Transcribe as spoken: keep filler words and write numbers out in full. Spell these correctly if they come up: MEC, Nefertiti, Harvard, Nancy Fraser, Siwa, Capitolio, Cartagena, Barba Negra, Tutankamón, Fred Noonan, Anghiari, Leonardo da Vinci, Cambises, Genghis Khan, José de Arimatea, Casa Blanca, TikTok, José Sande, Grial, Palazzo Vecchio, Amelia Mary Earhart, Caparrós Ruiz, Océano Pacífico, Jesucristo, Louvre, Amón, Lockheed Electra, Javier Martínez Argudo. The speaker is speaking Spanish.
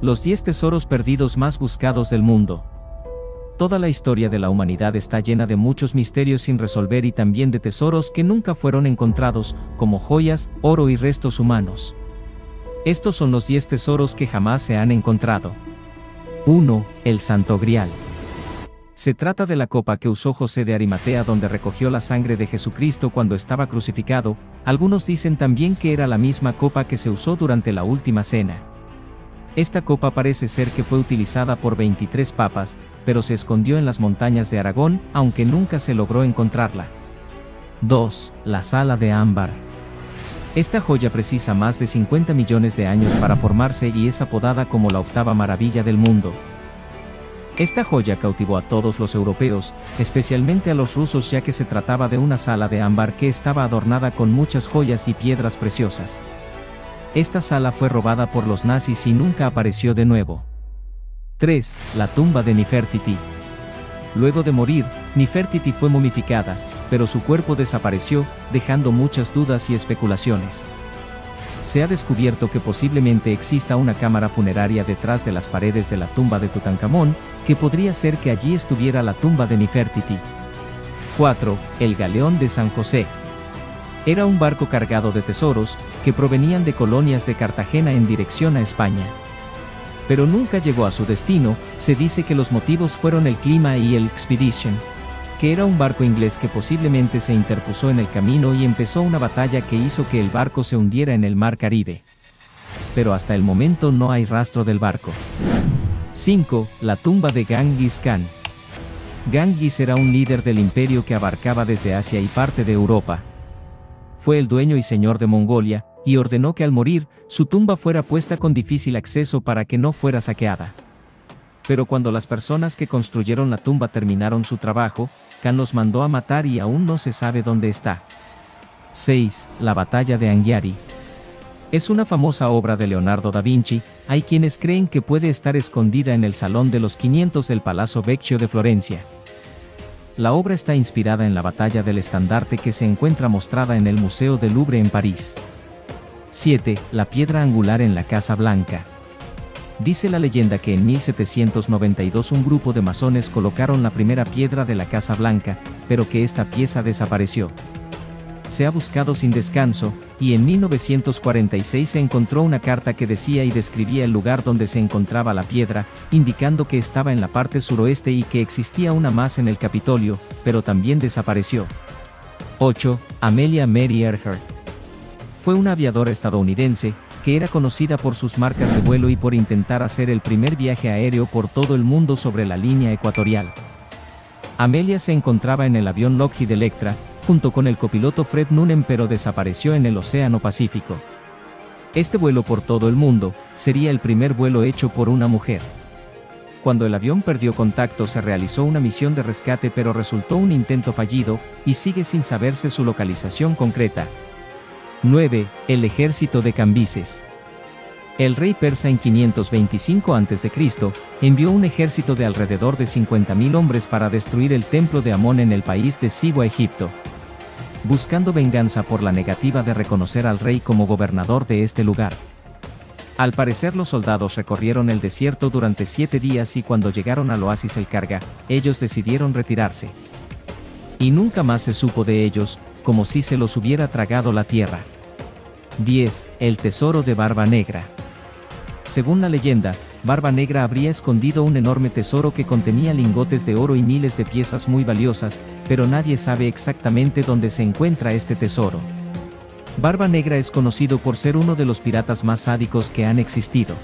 Los diez tesoros perdidos más buscados del mundo. Toda la historia de la humanidad está llena de muchos misterios sin resolver y también de tesoros que nunca fueron encontrados, como joyas, oro y restos humanos. Estos son los diez tesoros que jamás se han encontrado. uno. El Santo Grial. Se trata de la copa que usó José de Arimatea donde recogió la sangre de Jesucristo cuando estaba crucificado. Algunos dicen también que era la misma copa que se usó durante la última cena. Esta copa parece ser que fue utilizada por veintitrés papas, pero se escondió en las montañas de Aragón, aunque nunca se logró encontrarla. dos. La Sala de Ámbar. Esta joya precisa más de cincuenta millones de años para formarse y es apodada como la octava maravilla del mundo. Esta joya cautivó a todos los europeos, especialmente a los rusos, ya que se trataba de una sala de ámbar que estaba adornada con muchas joyas y piedras preciosas. Esta sala fue robada por los nazis y nunca apareció de nuevo. tres. La tumba de Nefertiti. Luego de morir, Nefertiti fue momificada, pero su cuerpo desapareció, dejando muchas dudas y especulaciones. Se ha descubierto que posiblemente exista una cámara funeraria detrás de las paredes de la tumba de Tutankamón, que podría ser que allí estuviera la tumba de Nefertiti. cuatro. El Galeón de San José. Era un barco cargado de tesoros, que provenían de colonias de Cartagena en dirección a España. Pero nunca llegó a su destino. Se dice que los motivos fueron el clima y el Expedition, que era un barco inglés que posiblemente se interpuso en el camino y empezó una batalla que hizo que el barco se hundiera en el mar Caribe. Pero hasta el momento no hay rastro del barco. cinco. La tumba de Genghis Khan. Genghis era un líder del imperio que abarcaba desde Asia y parte de Europa. Fue el dueño y señor de Mongolia, y ordenó que al morir, su tumba fuera puesta con difícil acceso para que no fuera saqueada. Pero cuando las personas que construyeron la tumba terminaron su trabajo, Khan los mandó a matar y aún no se sabe dónde está. seis. La batalla de Anghiari. Es una famosa obra de Leonardo da Vinci. Hay quienes creen que puede estar escondida en el Salón de los quinientos del Palazzo Vecchio de Florencia. La obra está inspirada en la batalla del estandarte que se encuentra mostrada en el Museo del Louvre en París. siete. La piedra angular en la Casa Blanca. Dice la leyenda que en mil setecientos noventa y dos un grupo de masones colocaron la primera piedra de la Casa Blanca, pero que esta pieza desapareció. Se ha buscado sin descanso, y en mil novecientos cuarenta y seis se encontró una carta que decía y describía el lugar donde se encontraba la piedra, indicando que estaba en la parte suroeste y que existía una más en el Capitolio, pero también desapareció. ocho. Amelia Mary Earhart. Fue una aviadora estadounidense, que era conocida por sus marcas de vuelo y por intentar hacer el primer viaje aéreo por todo el mundo sobre la línea ecuatorial. Amelia se encontraba en el avión Lockheed Electra, junto con el copiloto Fred Noonan, pero desapareció en el Océano Pacífico. Este vuelo por todo el mundo sería el primer vuelo hecho por una mujer. Cuando el avión perdió contacto se realizó una misión de rescate, pero resultó un intento fallido, y sigue sin saberse su localización concreta. nueve. El ejército de Cambises. El rey persa en quinientos veinticinco antes de Cristo envió un ejército de alrededor de cincuenta mil hombres para destruir el templo de Amón en el país de Siwa, Egipto, buscando venganza por la negativa de reconocer al rey como gobernador de este lugar. Al parecer los soldados recorrieron el desierto durante siete días y cuando llegaron al oasis El Carga, ellos decidieron retirarse. Y nunca más se supo de ellos, como si se los hubiera tragado la tierra. diez. El tesoro de Barba Negra. Según la leyenda, Barba Negra habría escondido un enorme tesoro que contenía lingotes de oro y miles de piezas muy valiosas, pero nadie sabe exactamente dónde se encuentra este tesoro. Barba Negra es conocido por ser uno de los piratas más sádicos que han existido.